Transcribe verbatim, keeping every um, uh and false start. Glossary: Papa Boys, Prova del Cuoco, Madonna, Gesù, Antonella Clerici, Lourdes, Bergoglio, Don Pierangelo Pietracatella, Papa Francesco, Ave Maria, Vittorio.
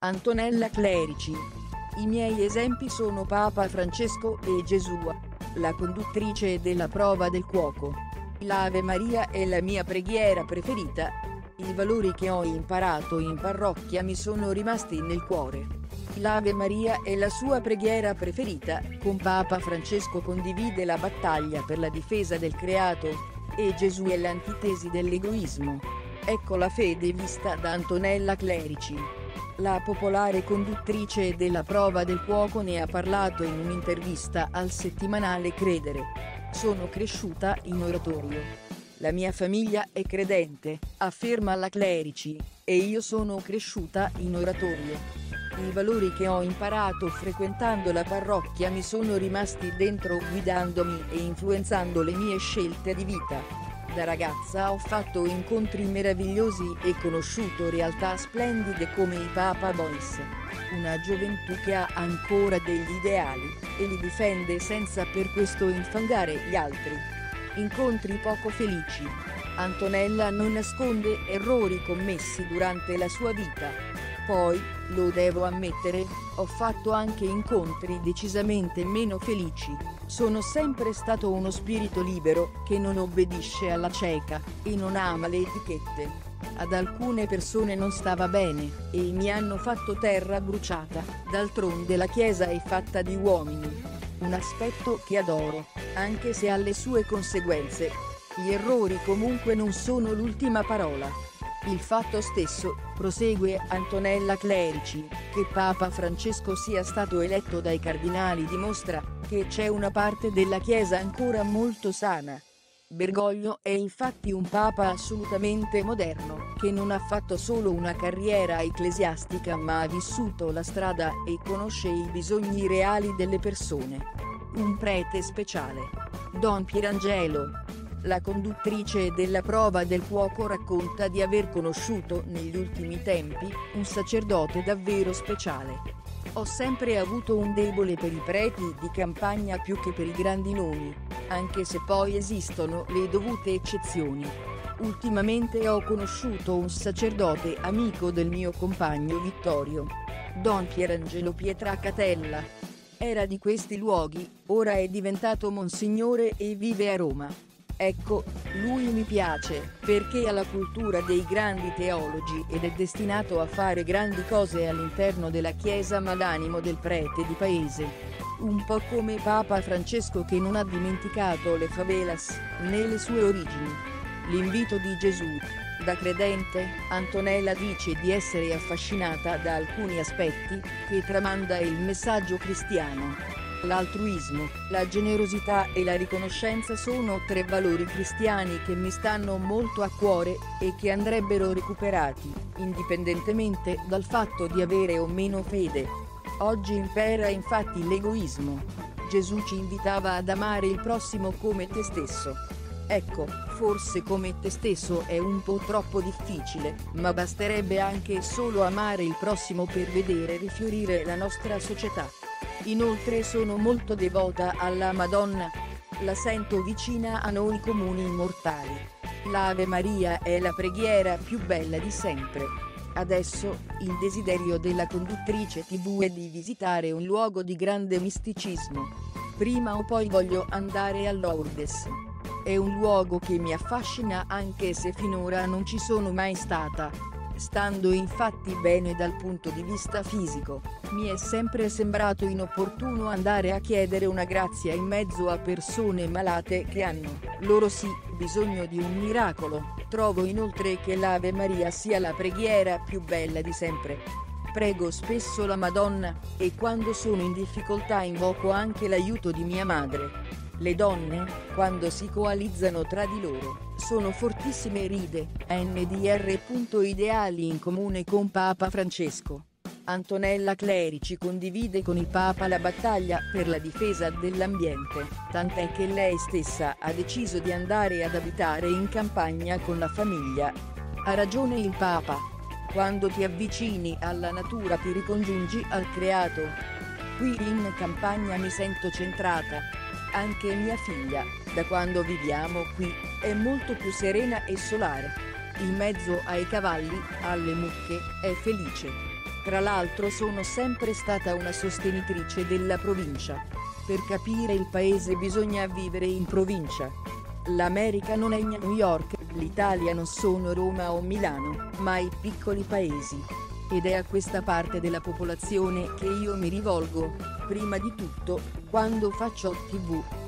Antonella Clerici. I miei esempi sono Papa Francesco e Gesù, la conduttrice della Prova del Cuoco. L'Ave Maria è la mia preghiera preferita. I valori che ho imparato in parrocchia mi sono rimasti nel cuore. L'Ave Maria è la sua preghiera preferita. Con Papa Francesco condivide la battaglia per la difesa del creato, e Gesù è l'antitesi dell'egoismo. Ecco la fede vista da Antonella Clerici. La popolare conduttrice della Prova del Cuoco ne ha parlato in un'intervista al settimanale Credere. Sono cresciuta in oratorio. La mia famiglia è credente, afferma la Clerici, e io sono cresciuta in oratorio. I valori che ho imparato frequentando la parrocchia mi sono rimasti dentro, guidandomi e influenzando le mie scelte di vita. Da ragazza ho fatto incontri meravigliosi e conosciuto realtà splendide come i Papa Boys. Una gioventù che ha ancora degli ideali, e li difende senza per questo infangare gli altri. Incontri poco felici. Antonella non nasconde errori commessi durante la sua vita. Poi, lo devo ammettere, ho fatto anche incontri decisamente meno felici. Sono sempre stato uno spirito libero, che non obbedisce alla cieca, e non ama le etichette. Ad alcune persone non stava bene, e mi hanno fatto terra bruciata. D'altronde la Chiesa è fatta di uomini. Un aspetto che adoro, anche se ha le sue conseguenze. Gli errori comunque non sono l'ultima parola. Il fatto stesso, prosegue Antonella Clerici, che Papa Francesco sia stato eletto dai cardinali dimostra che c'è una parte della Chiesa ancora molto sana. Bergoglio è infatti un Papa assolutamente moderno, che non ha fatto solo una carriera ecclesiastica ma ha vissuto la strada e conosce i bisogni reali delle persone. Un prete speciale. Don Pierangelo. La conduttrice della Prova del Cuoco racconta di aver conosciuto negli ultimi tempi un sacerdote davvero speciale. Ho sempre avuto un debole per i preti di campagna più che per i grandi nomi, anche se poi esistono le dovute eccezioni. Ultimamente ho conosciuto un sacerdote amico del mio compagno Vittorio, Don Pierangelo Pietracatella. Era di questi luoghi, ora è diventato monsignore e vive a Roma. Ecco, lui mi piace, perché ha la cultura dei grandi teologi ed è destinato a fare grandi cose all'interno della Chiesa, ma l'animo del prete di paese. Un po' come Papa Francesco, che non ha dimenticato le favelas, né le sue origini. L'invito di Gesù. Da credente, Antonella dice di essere affascinata da alcuni aspetti, che tramanda il messaggio cristiano. L'altruismo, la generosità e la riconoscenza sono tre valori cristiani che mi stanno molto a cuore, e che andrebbero recuperati, indipendentemente dal fatto di avere o meno fede. Oggi impera infatti l'egoismo. Gesù ci invitava ad amare il prossimo come te stesso. Ecco, forse come te stesso è un po' troppo difficile, ma basterebbe anche solo amare il prossimo per vedere rifiorire la nostra società. Inoltre sono molto devota alla Madonna. La sento vicina a noi comuni mortali. L'Ave Maria è la preghiera più bella di sempre. Adesso, il desiderio della conduttrice tivù è di visitare un luogo di grande misticismo. Prima o poi voglio andare a Lourdes. È un luogo che mi affascina, anche se finora non ci sono mai stata. Stando infatti bene dal punto di vista fisico, mi è sempre sembrato inopportuno andare a chiedere una grazia in mezzo a persone malate che hanno, loro sì, bisogno di un miracolo. Trovo inoltre che l'Ave Maria sia la preghiera più bella di sempre. Prego spesso la Madonna, e quando sono in difficoltà invoco anche l'aiuto di mia madre. Le donne, quando si coalizzano tra di loro, sono fortissime ride, N D R. Ideali in comune con Papa Francesco. Antonella Clerici condivide con il Papa la battaglia per la difesa dell'ambiente, tant'è che lei stessa ha deciso di andare ad abitare in campagna con la famiglia. Ha ragione il Papa. Quando ti avvicini alla natura ti ricongiungi al creato. Qui in campagna mi sento centrata. Anche mia figlia, da quando viviamo qui, è molto più serena e solare. In mezzo ai cavalli, alle mucche, è felice. Tra l'altro sono sempre stata una sostenitrice della provincia. Per capire il paese bisogna vivere in provincia. L'America non è New York, l'Italia non sono Roma o Milano, ma i piccoli paesi. Ed è a questa parte della popolazione che io mi rivolgo, prima di tutto, quando faccio tivù.